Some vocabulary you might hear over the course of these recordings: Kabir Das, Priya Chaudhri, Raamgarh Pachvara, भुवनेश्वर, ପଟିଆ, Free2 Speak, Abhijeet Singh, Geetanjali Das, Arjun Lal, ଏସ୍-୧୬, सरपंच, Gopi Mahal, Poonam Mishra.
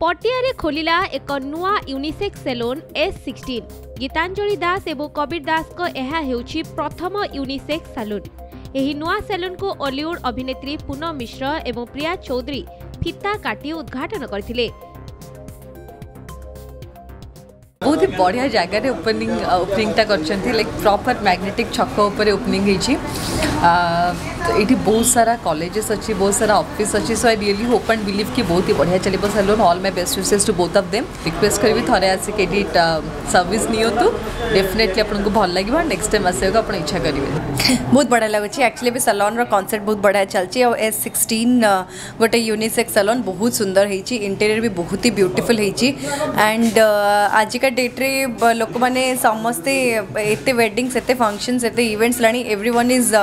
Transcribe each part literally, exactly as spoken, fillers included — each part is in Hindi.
पटियारे खोलिला एक नुआ unisex salon S sixteen. Gitanjali Das एवं कबीर दास को यह हेउछि प्रथम यूनिसेक्स सेलून। यही नुआ सेलून को हॉलीवुड अभिनेत्री पूनम मिश्रा एवं प्रिया चौधरी फीता काटी उद्घाटन करथिले। बहुत ही बढ़िया जगह रे ओपनिंग ओपनिंगटा करछंती, लाइक प्रॉपर मैग्नेटिक छक्का ऊपर ओपनिंग हेछि। एठी बहुत सारा कॉलेजेस अच्छी, बहुत सारा ऑफिस अच्छी। So I really hope and believe कि बहुत ही बढ़िया चलिबो salon. All my best wishes to both of them. Request करबी थरे आसी के एठी सर्विस नियोतु, डेफिनेटली आपन को भल लागिबो। नेक्स्ट टाइम आसे को आपन इच्छा करिवे। बहुत बढ़िया लागोछि एक्चुअली भी सेलून रो कांसेप्ट बहुत बढ़िया चलछि। और एस सिक्सटीन गोटे यूनिसेक्स सेलून बहुत सुंदर हेछि, इंटीरियर भी बहुत ही ब्यूटीफुल हेछि। एंड आज डेट रे लोक माने समस्ते एते वेडिंग्स, एते फंक्शंस, एते इवेंट्स लाणी एवरीवन इज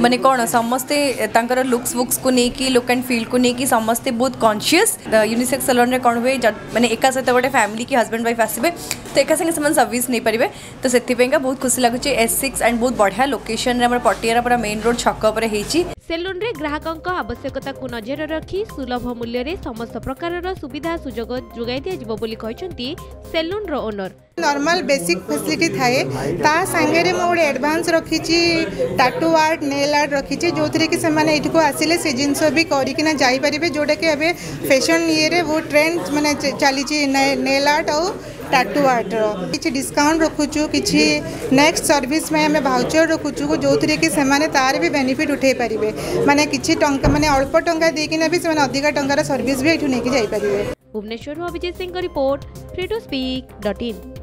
माने कोन समस्ते तांकर लुक्स वुक्स को नै कि लुक एंड फील को नै कि समस्ते बहुत कॉन्शियस। यूनिसेक्स सैलून रे कोन होय माने एका साथे गोटे फैमिली की हस्बैंड वाइफ आसीबे तो एका संगे समान सर्विस नै परिबे। तो सेति पेंका बहुत खुशी लागुची एस सिक्स एंड बहुत बढ़िया लोकेशन रे हमर पटियारा पूरा मेन रोड छक ऊपर हेची। सेलून रे ग्राहकन को आवश्यकता को नजर रखी सुलभ मूल्य रे समस्त प्रकार रो सुविधा सुजोग जुगाई दिया जबो बोली कहचंती सेलून रो ओनर। नॉर्मल बेसिक फैसिलिटी थाए ता संगे रे मो एडवांस रखी छी, टैटू आर्ट, नेल आर्ट रखी छी, जो थरे कि से माने इठको आसीले से जिंसो भी करी ना जाई परिबे, जोटा कि अबे फैशन ये रे वो ट्रेंड माने चली छी नेल आर्ट और टैटू आर्ट रो। किछि डिस्काउंट रखुछु, किछि नेक्स्ट सर्विस में हमें वाउचर रखुछु, जो थरे कि से माने तार भी बेनिफिट उठे परिबे। माने किछि टंका माने अल्प टंका देकिना भी से माने अधिक टंका रा सर्विस भी एठु नेकी जाई परिबे। भुवनेश्वर अभिजीत सिंह का report free to speak dot in.